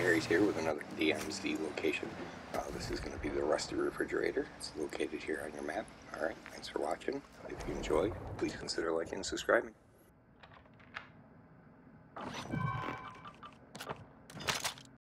Harry's here with another DMZ location. This is going to be the rusty refrigerator. It's located here on your map. All right, thanks for watching. If you enjoyed, please consider liking and subscribing.